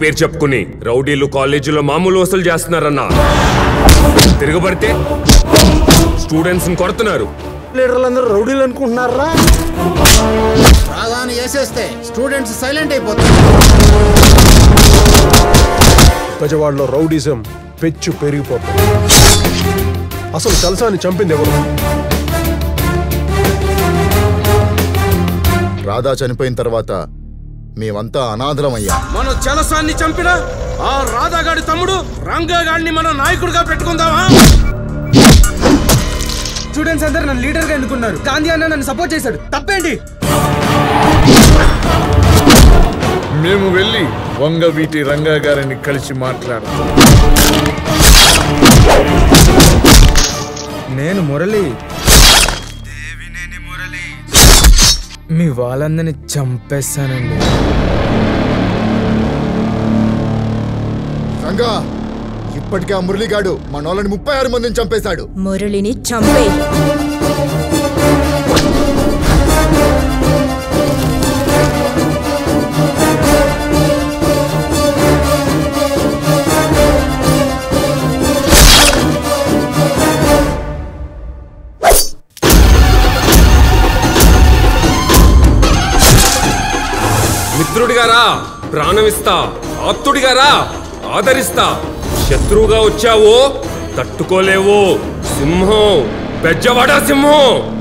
పేర్చెప్పుకుని రౌడీలు కాలేజీలో మామూలు వసూలు చేస్తున్నారన్న తిరుగుబడితే స్టూడెంట్స్ ని కొడుతున్నారు లీడర్లందరూ రౌడీలు అనుకుంటున్నారా రాగానే చేసేస్తే స్టూడెంట్స్ సైలెంట్ అయిపోతారు బజవాడలో రౌడీజం పెచ్చు పెరిగిపోతుంది అసలు కల్సాని చంపింది ఎవరు రాధా చనిపోయిన తర్వాత మేమంతా అనాథలమయ్యా మన చలసాన్ని చంపినా ఆ రాధాగాడి తమ్ముడు రంగగాడిని మన నాయకుడిగా పెట్టుకుందామా స్టూడెంట్స్ అందరూ నన్ను లీడర్గా ఎన్నుకున్నారు గాంధీ అన్న నన్ను సపోర్ట్ చేశాడు తప్పేంటి మేము వెళ్ళి వంగవీటి రంగగారిని కలిసి మాట్లాడాం నేను మురళి దేవినేని మురళి మీ వాళ్ళందరినీ చంపేశానండి రంగా ఇప్పటికే ఆ మురళిగాడు మనోళ్ళని 36 మందిని చంపేశాడు మురళిని చంపే మిత్రుడిగారా ప్రాణమిస్తా ఆప్తుడిగారా ఆదరిస్తా శత్రువుగా వచ్చావో తట్టుకోలేవో సింహం బెజ్జవాడ సింహం